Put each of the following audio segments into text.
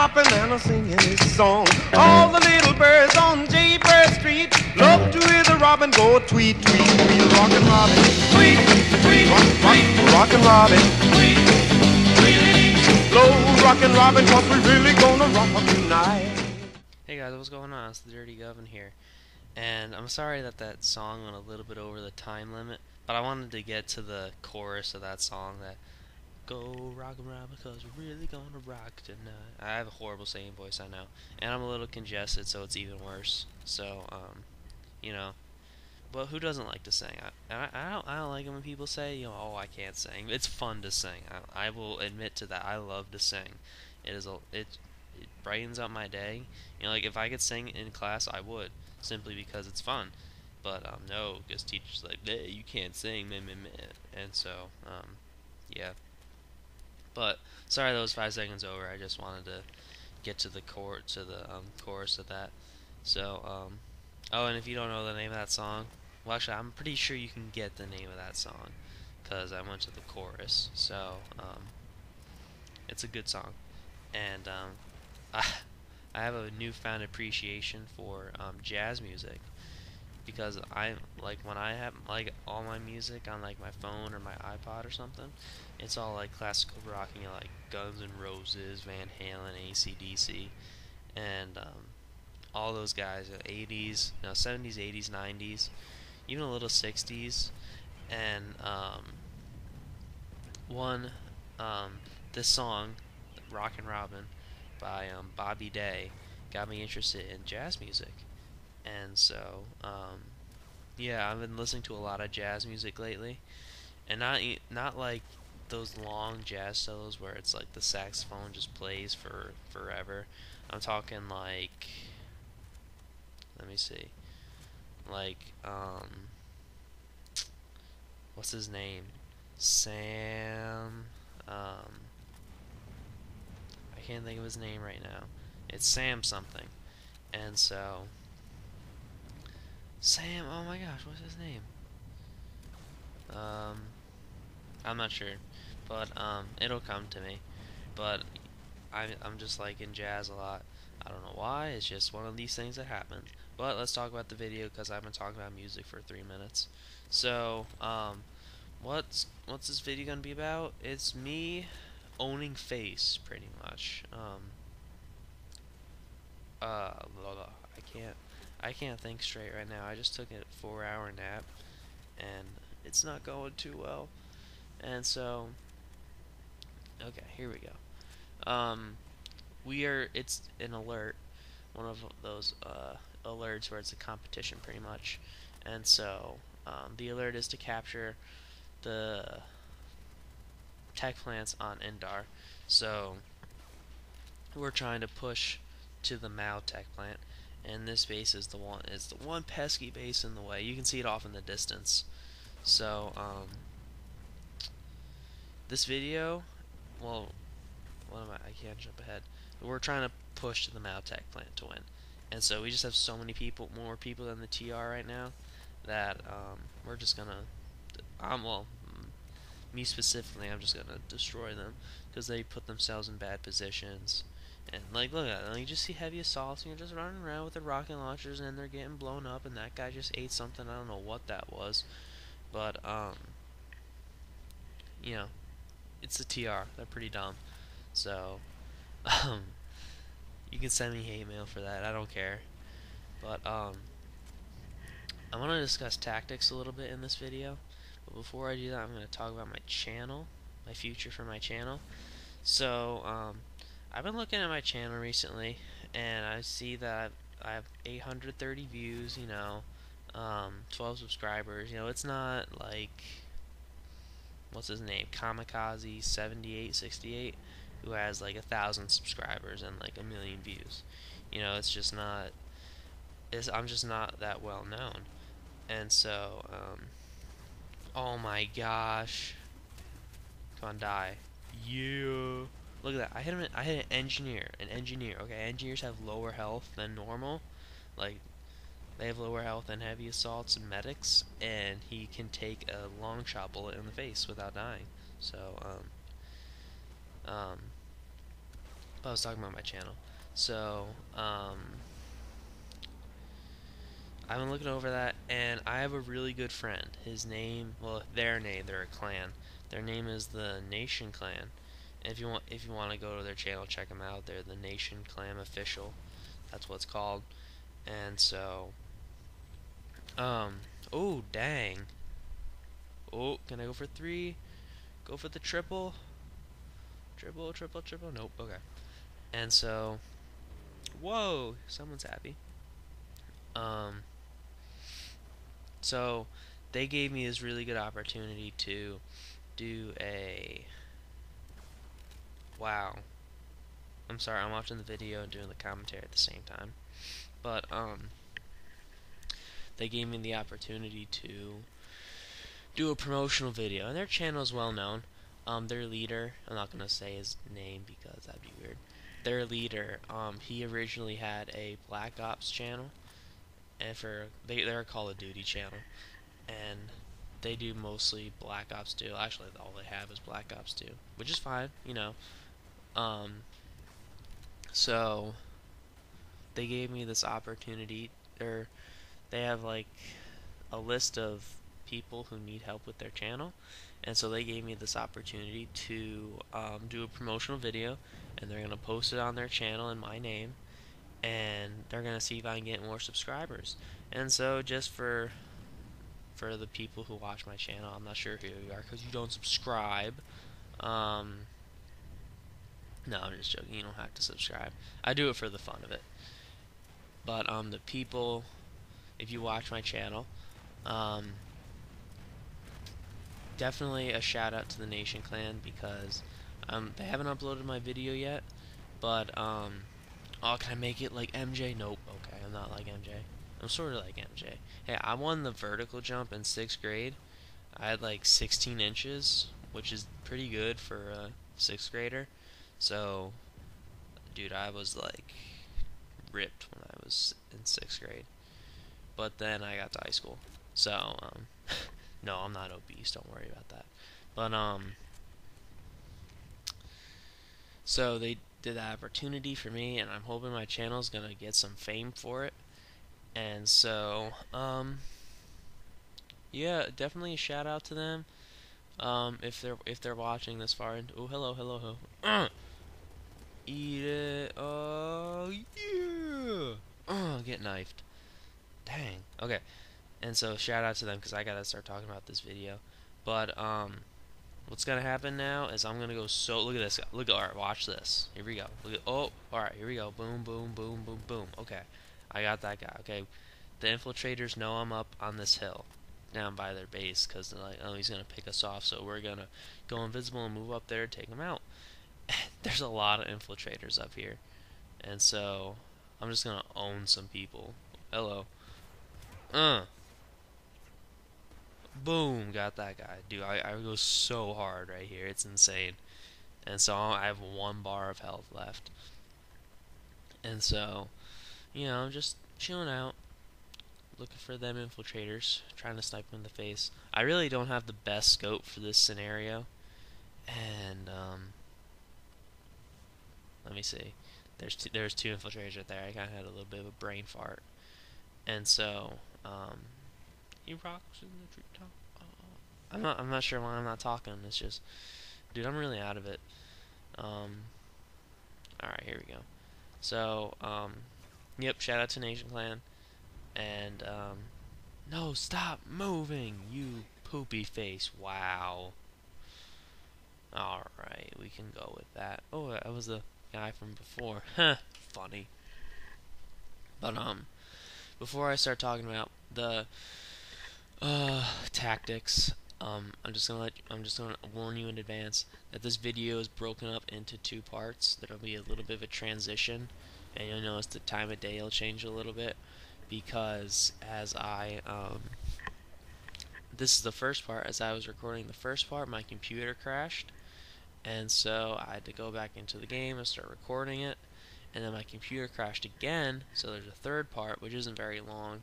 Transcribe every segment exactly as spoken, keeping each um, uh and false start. bopping and a singing this song. All the little birds on Jaybird Street love to hear the robin go tweet, tweet, tweet. Rockin' Robin, tweet, tweet, tweet. Rockin' Robin, tweet, tweet. Low Rockin' Robin, cause we really gonna rock up tonight. Hey guys, what's going on? It's the Dirty Guvnah here. And I'm sorry that that song went a little bit over the time limit, but I wanted to get to the chorus of that song that go rockin' Robin because we're really gonna rock tonight. I have a horrible singing voice, I know, and I'm a little congested, so it's even worse. So, um, you know, but who doesn't like to sing? I, I, I don't, I don't like it when people say, you know, oh, I can't sing. It's fun to sing. I, I will admit to that. I love to sing. It is a, it, it brightens up my day. You know, like if I could sing in class, I would, simply because it's fun. But um, no, because teachers like, hey, you can't sing, meh, meh, meh. And so, um, yeah. But sorry, that was five seconds over. I just wanted to get to the chor to the um, chorus of that. So, um, oh, and if you don't know the name of that song, well, actually, I'm pretty sure you can get the name of that song because I went to the chorus. So, um, it's a good song, and um, I, I have a newfound appreciation for um, jazz music. Because I like when I have like all my music on like my phone or my iPod or something, it's all like classical rock, you know, like Guns N' Roses, Van Halen, A C D C, and um, all those guys, eighties, no, seventies, eighties, nineties, even a little sixties, and um, one um, this song, "Rockin' Robin" by um, Bobby Day, got me interested in jazz music. And so, um, yeah, I've been listening to a lot of jazz music lately, and not not like those long jazz solos where it's like the saxophone just plays for forever. I'm talking like, let me see, like, um, what's his name? Sam, um, I can't think of his name right now. It's Sam something, and so. Sam, oh my gosh, what's his name? Um, I'm not sure, but um, it'll come to me. But I, I'm just like in jazz a lot. I don't know why. It's just one of these things that happen. But let's talk about the video because I've been talking about music for three minutes. So, um, what's what's this video gonna be about? It's me owning face, pretty much. Um, uh, blah, blah, I can't. I can't think straight right now. I just took a four hour nap and it's not going too well. And so, okay, here we go. Um, we are, it's an alert, one of those uh, alerts where it's a competition pretty much. And so, um, the alert is to capture the tech plants on Indar. So, we're trying to push to the Mao tech plant. And this base is the one is the one pesky base in the way. You can see it off in the distance. So um, this video, well, what am I? I can't jump ahead. We're trying to push to the Maltech plant to win, and so we just have so many people, more people than the T R right now, that um, we're just gonna, um, well, me specifically, I'm just gonna destroy them because they put themselves in bad positions. And like, look at that. You just see heavy assaults, and you're just running around with the rocket launchers, and they're getting blown up. And that guy just ate something. I don't know what that was, but um, you know, it's a T R. They're pretty dumb. So, um, you can send me hate mail for that. I don't care. But um, I want to discuss tactics a little bit in this video. But before I do that, I'm going to talk about my channel, my future for my channel. So um. I've been looking at my channel recently, and I see that I have eight hundred thirty views, you know, um, twelve subscribers. You know, it's not like, what's his name, Kamikaze seventy-eight sixty-eight, who has like a thousand subscribers and like a million views. You know, it's just not, it's, I'm just not that well known. And so, um, oh my gosh, come on, die, you. Look at that! I hit an I hit an engineer, an engineer. Okay, engineers have lower health than normal, like they have lower health than heavy assaults and medics, and he can take a long shot bullet in the face without dying. So, um, um, But I was talking about my channel. So, um, I've been looking over that, and I have a really good friend. His name, well, their name, they're a clan. Their name is the Nation Clan. And if you want, if you want to go to their channel, check them out. They're the Nation Clan Official. That's what it's called. And so, um, oh dang. Oh, can I go for three? Go for the triple. Triple, triple, triple. Nope. Okay. And so, whoa, someone's happy. Um. So, they gave me this really good opportunity to do a... Wow. I'm sorry, I'm watching the video and doing the commentary at the same time. But, um, they gave me the opportunity to do a promotional video. And their channel is well known. Um, their leader, I'm not going to say his name because that'd be weird. Their leader, um, he originally had a Black Ops channel. And for they, they're a Call of Duty channel, and they do mostly Black Ops two. Actually, all they have is Black Ops two, which is fine, you know. Um, so they gave me this opportunity, or they have like a list of people who need help with their channel, and so they gave me this opportunity to um, do a promotional video, and they're gonna post it on their channel in my name. And they're gonna see if I can get more subscribers. And so, just for for the people who watch my channel, I'm not sure who you are because you don't subscribe. Um, no, I'm just joking. You don't have to subscribe. I do it for the fun of it. But um, the people, if you watch my channel, um, definitely a shout out to the Nation Clan because um, they haven't uploaded my video yet, but um. Oh, can I make it like M J? Nope. Okay, I'm not like M J. I'm sort of like M J. Hey, I won the vertical jump in sixth grade. I had like sixteen inches, which is pretty good for a sixth grader. So, dude, I was like ripped when I was in sixth grade. But then I got to high school. So, um, no, I'm not obese. Don't worry about that. But, um, so they did that opportunity for me, and I'm hoping my channel's gonna get some fame for it. And so, um, yeah, definitely a shout out to them. Um, if they're if they're watching this far, and oh, hello, hello, hello, uh, eat it, oh yeah, oh, get knifed, dang, okay. And so, shout out to them because I gotta start talking about this video, but um. What's gonna happen now is I'm gonna go so look at this. Look, all right, watch this. Here we go. Look at, oh, all right, here we go. Boom, boom, boom, boom, boom. Okay, I got that guy. Okay, the infiltrators know I'm up on this hill, down by their base, because they're like, oh, he's gonna pick us off. So we're gonna go invisible and move up there, and take him out. There's a lot of infiltrators up here, and so I'm just gonna own some people. Hello. Uh. Boom, got that guy. Dude, I, I go so hard right here. It's insane. And so I have one bar of health left. And so, you know, I'm just chilling out, looking for them infiltrators, trying to snipe them in the face. I really don't have the best scope for this scenario. And, um, let me see. There's two, there's two infiltrators right there. I kind of had a little bit of a brain fart. And so, um... he rocks in the treetop. Oh. I'm not. I'm not sure why I'm not talking. It's just, dude, I'm really out of it. Um. All right, here we go. So, um, yep. Shout out to Nation Clan. And um, no, stop moving, you poopy face. Wow. All right, we can go with that. Oh, that was the guy from before. Huh. Funny. But um, before I start talking about the Uh, tactics. Um, I'm just gonna let you, I'm just gonna warn you in advance that this video is broken up into two parts. There'll be a little bit of a transition, and you'll notice the time of day will change a little bit because as I um, this is the first part. As I was recording the first part, my computer crashed, and so I had to go back into the game and start recording it, and then my computer crashed again. So there's a third part, which isn't very long,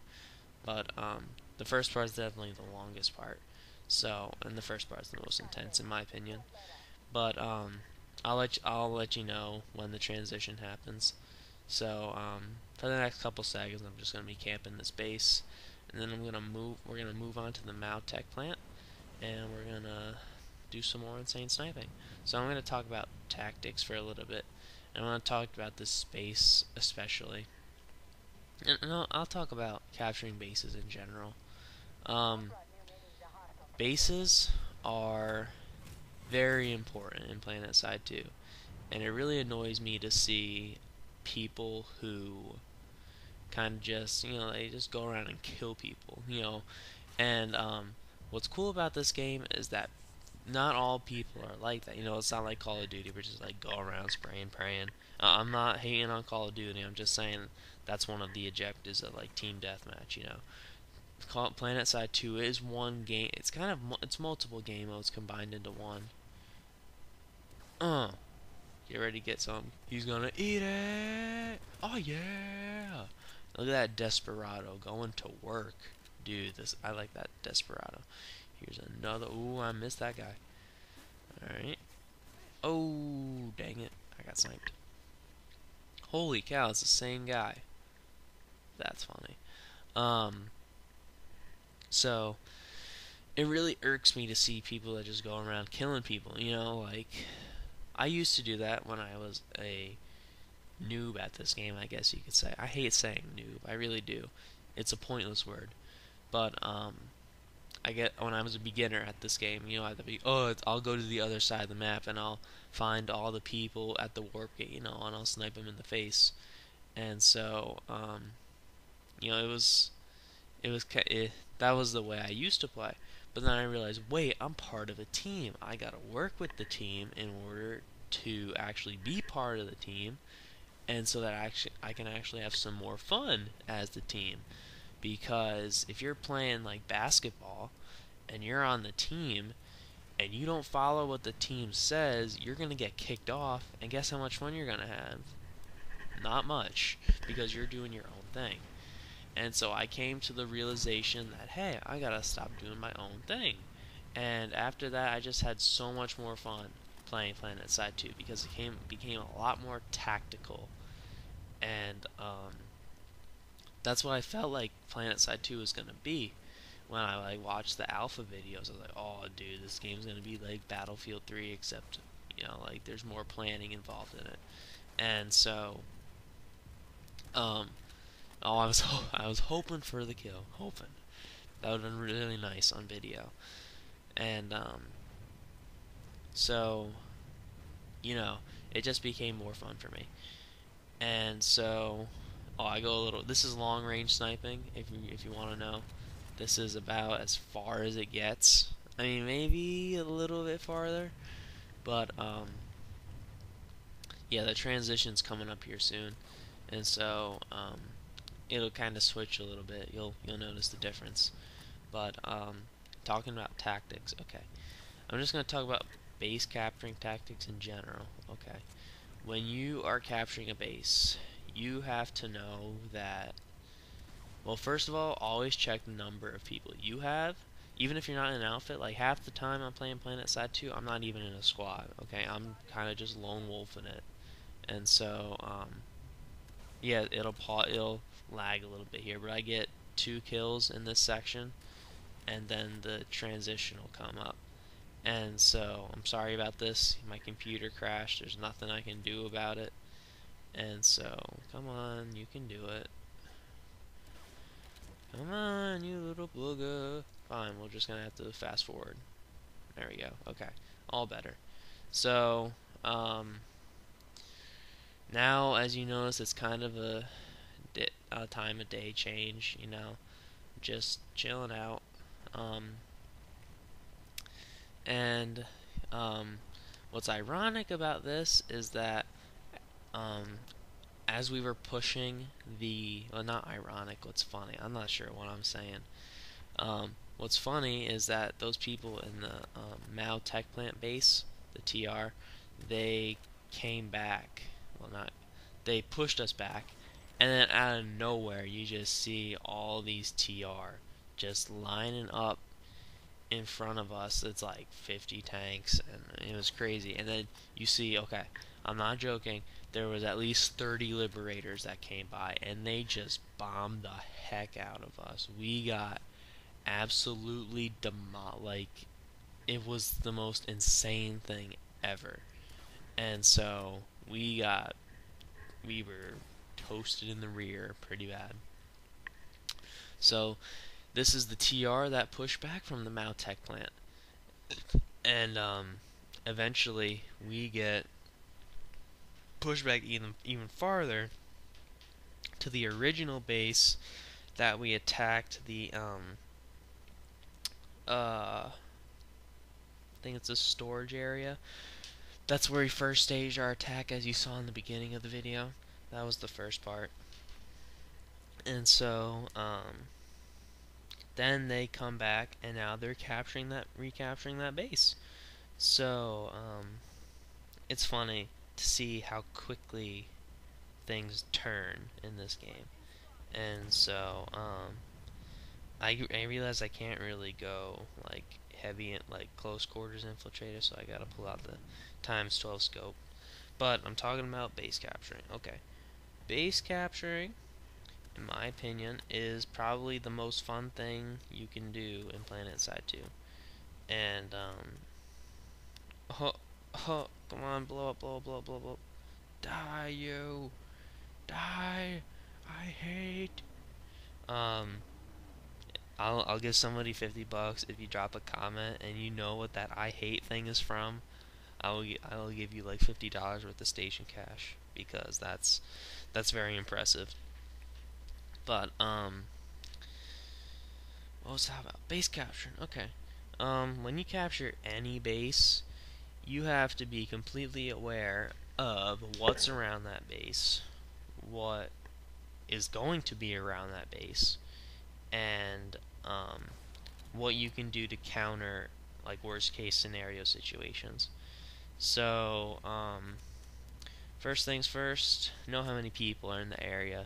but um. The first part is definitely the longest part, so and the first part is the most intense in my opinion. But um, I'll let I'll let you know when the transition happens. So um, for the next couple seconds, I'm just gonna be camping this base, and then I'm gonna move. We're gonna move on to the Maltech plant, and we're gonna do some more insane sniping. So I'm gonna talk about tactics for a little bit, and I want to talk about this space especially, and, and I'll, I'll talk about capturing bases in general. Um, bases are very important in Planetside two, and it really annoys me to see people who kind of just, you know, they just go around and kill people, you know. And um, what's cool about this game is that not all people are like that. You know, it's not like Call of Duty, which is like go around spraying, praying. Uh, I'm not hating on Call of Duty. I'm just saying that's one of the objectives of like team deathmatch. You know, Call Planetside two is one game. It's kind of it's multiple game modes combined into one. Uh, get ready to get some. He's gonna eat it. Oh yeah! Look at that desperado going to work, dude. This I like that desperado. Here's another. Ooh, I missed that guy. Alright. Oh, dang it. I got sniped. Holy cow, it's the same guy. That's funny. Um, so, it really irks me to see people that just go around killing people. You know, like, I used to do that when I was a noob at this game, I guess you could say. I hate saying noob. I really do. It's a pointless word. But, um... I get when I was a beginner at this game, you know, I'd be, oh, it's, I'll go to the other side of the map and I'll find all the people at the warp gate, you know, and I'll snipe them in the face. And so, um, you know, it was, it was it, that was the way I used to play. But then I realized, wait, I'm part of a team. I gotta work with the team in order to actually be part of the team, and so that I actually I can actually have some more fun as the team. Because if you're playing like basketball and you're on the team and you don't follow what the team says, you're gonna get kicked off, and guess how much fun you're gonna have? Not much, because you're doing your own thing. And so I came to the realization that, hey, I gotta stop doing my own thing. And after that, I just had so much more fun playing Planetside two, because it came became a lot more tactical. And um that's what I felt like Planetside two was gonna be when I like watched the alpha videos. I was like, oh dude, this game's gonna be like Battlefield three, except, you know, like there's more planning involved in it. And so, um, oh, I was ho I was hoping for the kill, hoping that would've been really nice on video. And um, so, you know, it just became more fun for me. And so. Oh, I go a little. This is long-range sniping. If you if you want to know, this is about as far as it gets. I mean, maybe a little bit farther, but um, yeah, the transition's coming up here soon, and so um, it'll kind of switch a little bit. You'll you'll notice the difference. But um, talking about tactics, okay. I'm just gonna talk about base capturing tactics in general. Okay, when you are capturing a base, you have to know that, well, first of all, always check the number of people you have. Even if you're not in an outfit, like half the time I'm playing Planetside two, I'm not even in a squad, okay? I'm kind of just lone wolfing it. And so, um, yeah, it'll, it'll lag a little bit here, but I get two kills in this section, and then the transition will come up. And so, I'm sorry about this. My computer crashed. There's nothing I can do about it. And so, come on, you can do it. Come on, you little booger. Fine, we're just gonna have to fast forward. There we go. Okay, all better. So, um, now as you notice, it's kind of a, a time of day change. You know, just chilling out. Um, and um, what's ironic about this is that. Um, as we were pushing the, well, not ironic, what's funny, I'm not sure what I'm saying. Um, what's funny is that those people in the um, Mao Tech Plant base, the T R, they came back, well not, they pushed us back, and then out of nowhere you just see all these T R just lining up in front of us that's like fifty tanks, and it was crazy. And then you see, okay, I'm not joking, there was at least thirty Liberators that came by, and they just bombed the heck out of us. We got absolutely demolished. Like, it was the most insane thing ever. And so we got, we were toasted in the rear pretty bad. So this is the T R that pushed back from the Mautech plant, and um, eventually we get pushed back even even farther to the original base that we attacked. The um, uh, I think it's a storage area. That's where we first staged our attack, as you saw in the beginning of the video. That was the first part. And so um, then they come back, and now they're capturing that, recapturing that base. So um, it's funny to see how quickly things turn in this game. And so um, I I realize I can't really go like heavy and like close quarters infiltrator, so I gotta pull out the times twelve scope. But I'm talking about base capturing. Okay, base capturing, in my opinion, is probably the most fun thing you can do in Planetside two. And um, oh, oh, come on, blow up, blow up, blow up, blow up, die you, die. I hate. Um, I'll I'll give somebody fifty bucks if you drop a comment and you know what that "I hate" thing is from. I will I will give you like fifty dollars worth of station cash, because that's that's very impressive. But um, what was that about? Base capturing. Okay, um, when you capture any base, you have to be completely aware of what's around that base, what is going to be around that base, and um, what you can do to counter like worst case scenario situations. So um, first things first, know how many people are in the area.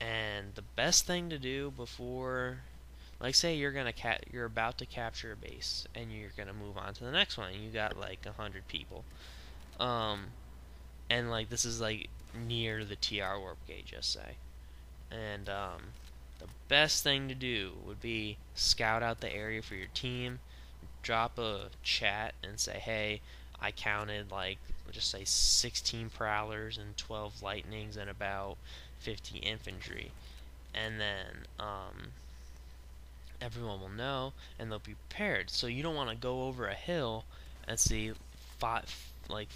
And the best thing to do before, like, say you're gonna cat you're about to capture a base and you're gonna move on to the next one, you got like a hundred people, um, and like this is like near the T R warp gate, just say. And um, the best thing to do would be scout out the area for your team, drop a chat and say, hey, I counted like, just say sixteen Prowlers and twelve Lightnings and about fifty infantry. And then um, everyone will know and they'll be prepared. So you don't want to go over a hill and see five, like,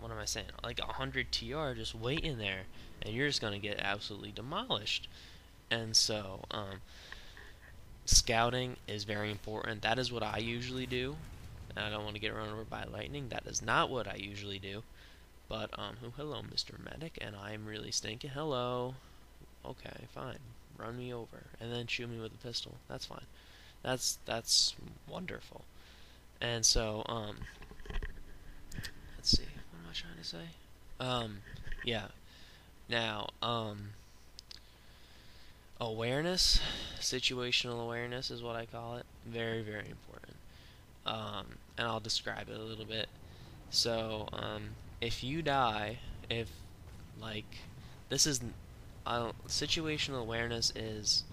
what am I saying? Like one hundred T R just waiting there, and you're just going to get absolutely demolished. And so um, scouting is very important. That is what I usually do. And I don't want to get run over by lightning. That is not what I usually do. But, um, oh, hello, Mister Medic, and I'm really stinking. Hello. Okay, fine. Run me over, and then shoot me with a pistol. That's fine. That's, that's wonderful. And so, um, let's see. What am I trying to say? Um, yeah. Now, um, awareness, situational awareness is what I call it. Very, very important. Um, and I'll describe it a little bit. So, um, if you die, if, like, this is, uh, situational awareness is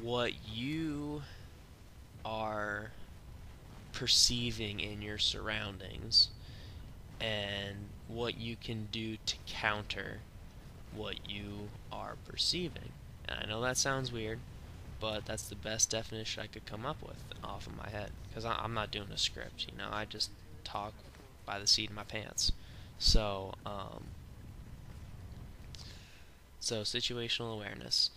what you are perceiving in your surroundings and what you can do to counter what you are perceiving. And I know that sounds weird, but that's the best definition I could come up with off of my head, because I'm not doing a script, you know, I just talk by the seat of my pants. So, um, so situational awareness.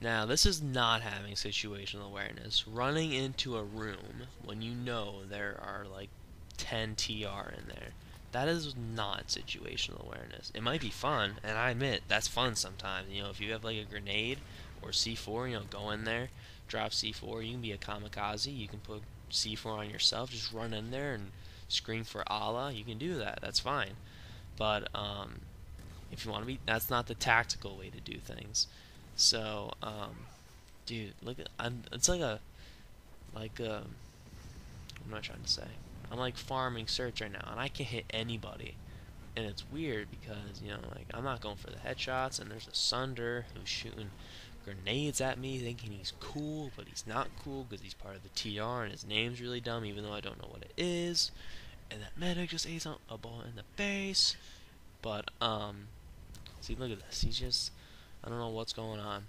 Now, this is not having situational awareness. Running into a room when you know there are like ten T R in there. That is not situational awareness. It might be fun, and I admit that's fun sometimes. You know, if you have like a grenade or C four, you know, go in there, drop C four. You can be a kamikaze. You can put C four on yourself. Just run in there and scream for Allah. You can do that. That's fine. But um, if you want to be, that's not the tactical way to do things. So, um, dude, look at, I'm, it's like a like uh, what am I trying to say? I'm like farming search right now, and I can hit anybody, and it's weird because, you know, like, I'm not going for the headshots, and there's a Sunder who's shooting grenades at me thinking he's cool, but he's not cool because he's part of the T R and his name's really dumb even though I don't know what it is, and that medic just ate a ball in the face. But um see, look at this, he's just, I don't know what's going on.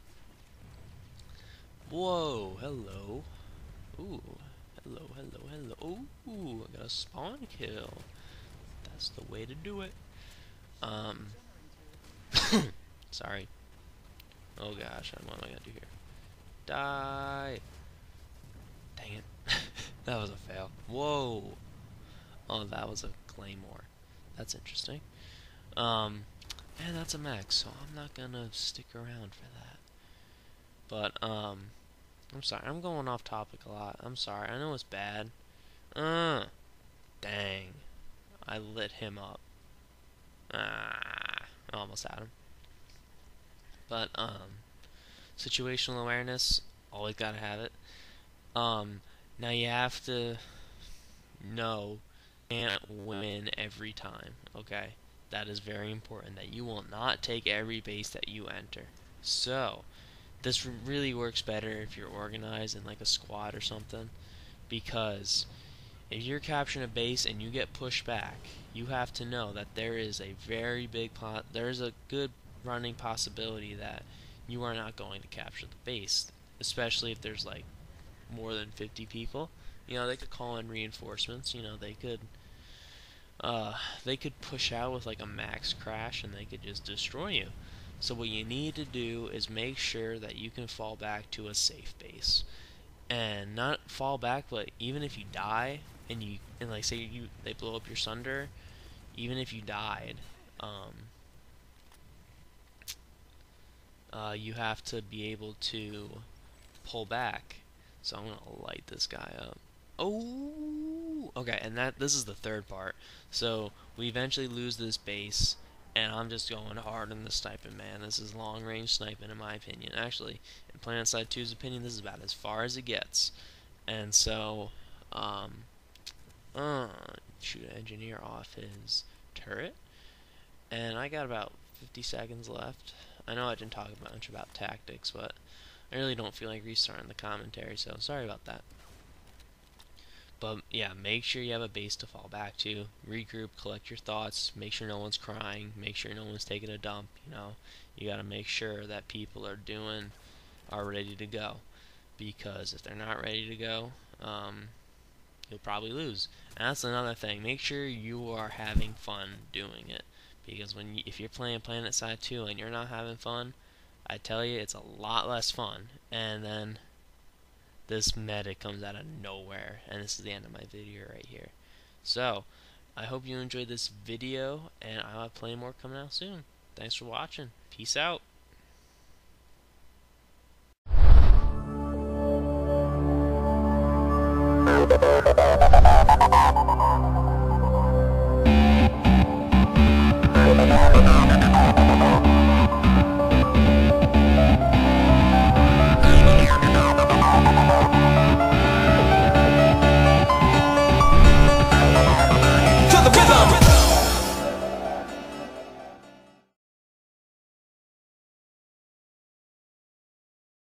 Whoa, hello. Ooh, hello, hello, hello. Ooh, I got a spawn kill. That's the way to do it. Um sorry. Oh gosh, what am I gonna do here? Die! Dang it. That was a fail. Whoa! Oh, that was a claymore. That's interesting. Um, and that's a Max, so I'm not gonna stick around for that. But, um, I'm sorry, I'm going off topic a lot. I'm sorry, I know it's bad. Uh, dang. I lit him up. Ah, I almost had him. But, um, situational awareness, always gotta have it. Um, now you have to know you can't win every time, okay? That is very important, that you will not take every base that you enter. So, this really works better if you're organized in like a squad or something, because if you're capturing a base and you get pushed back, you have to know that there is a very big pot, there's a good running possibility that you are not going to capture the base, especially if there's like more than fifty people. You know, they could call in reinforcements, you know, they could uh, they could push out with like a max crash and they could just destroy you. So what you need to do is make sure that you can fall back to a safe base, and not fall back, but even if you die and you and like say you they blow up your Sunder, even if you died, um Uh, you have to be able to pull back. So I'm gonna light this guy up. Oh, okay. And that this is the third part. So we eventually lose this base, and I'm just going hard on the sniping, man. This is long-range sniping, in my opinion. Actually, in Planetside two's opinion, this is about as far as it gets. And so, um, uh, shoot an engineer off his turret, and I got about fifty seconds left. I know I didn't talk much about tactics, but I really don't feel like restarting the commentary, so sorry about that. But yeah, make sure you have a base to fall back to. Regroup, collect your thoughts, make sure no one's crying, make sure no one's taking a dump, you know. You gotta make sure that people are doing, are ready to go. Because if they're not ready to go, um, you'll probably lose. And that's another thing, make sure you are having fun doing it. Because when you, if you're playing Planetside two and you're not having fun, I tell you, it's a lot less fun. And then this meta comes out of nowhere, and this is the end of my video right here. So I hope you enjoyed this video, and I'll have plenty more coming out soon. Thanks for watching. Peace out.